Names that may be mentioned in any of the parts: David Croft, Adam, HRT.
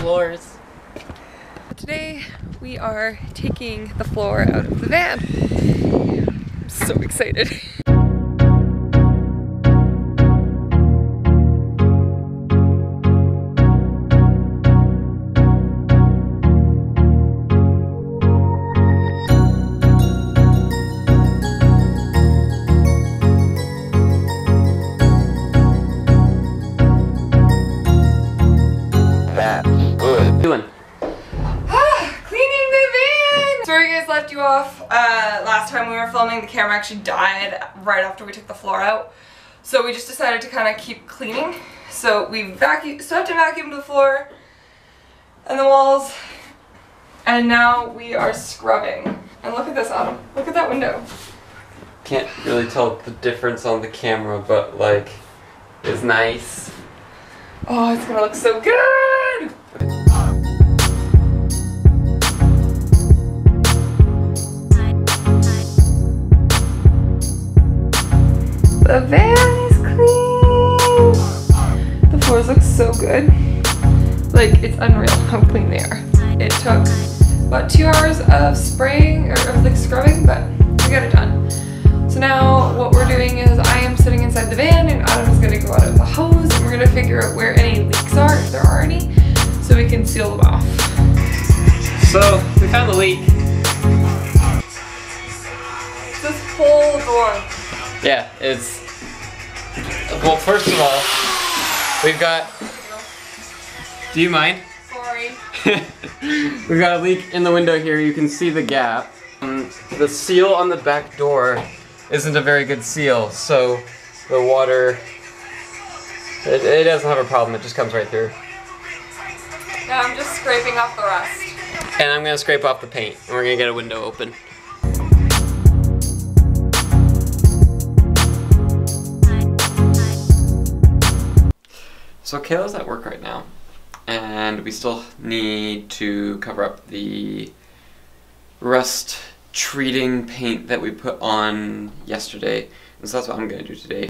floors. Today we are taking the floor out of the van. I'm so excited. Last time we were filming, the camera actually died right after we took the floor out, so we just decided to kind of keep cleaning. So we swept and vacuumed the floor and the walls, and now we are scrubbing. And look at this, Adam. Look at that window. Can't really tell the difference on the camera, but like, it's nice. Oh, it's gonna look so good! The van is clean. The floors look so good. Like, it's unreal how clean they are. It took about 2 hours of spraying, or of like scrubbing, but we got it done. So now what we're doing is I am sitting inside the van and Adam is gonna go out of the hose and we're gonna figure out where any leaks are, if there are any, so we can seal them off. So we found the leak. This whole door. Yeah, it's, well, first of all, we've got, do you mind? Sorry. We've got a leak in the window here. You can see the gap. The seal on the back door isn't a very good seal, so the water, it doesn't have a problem. It just comes right through. Yeah, I'm just scraping off the rust. And I'm going to scrape off the paint, and we're going to get a window open. So Kayla's at work right now, and we still need to cover up the rust treating paint that we put on yesterday, and so that's what I'm going to do today.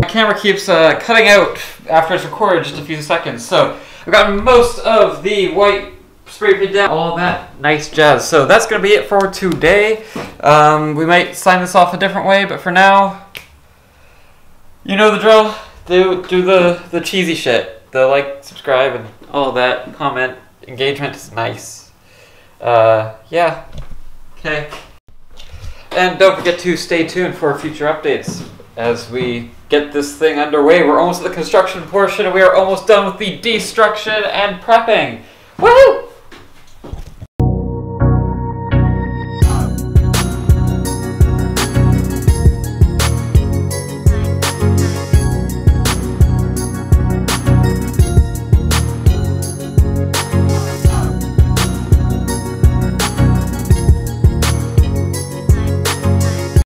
My camera keeps cutting out after it's recorded just a few seconds, so I've gotten most of the white spray paint down, all that nice jazz. So that's going to be it for today. We might sign this off a different way, but for now, you know the drill. Do the cheesy shit. The like, subscribe, and all that. Comment. Engagement is nice. Yeah. Okay. And don't forget to stay tuned for future updates as we get this thing underway. We're almost at the construction portion, and we are almost done with the destruction and prepping. Woohoo!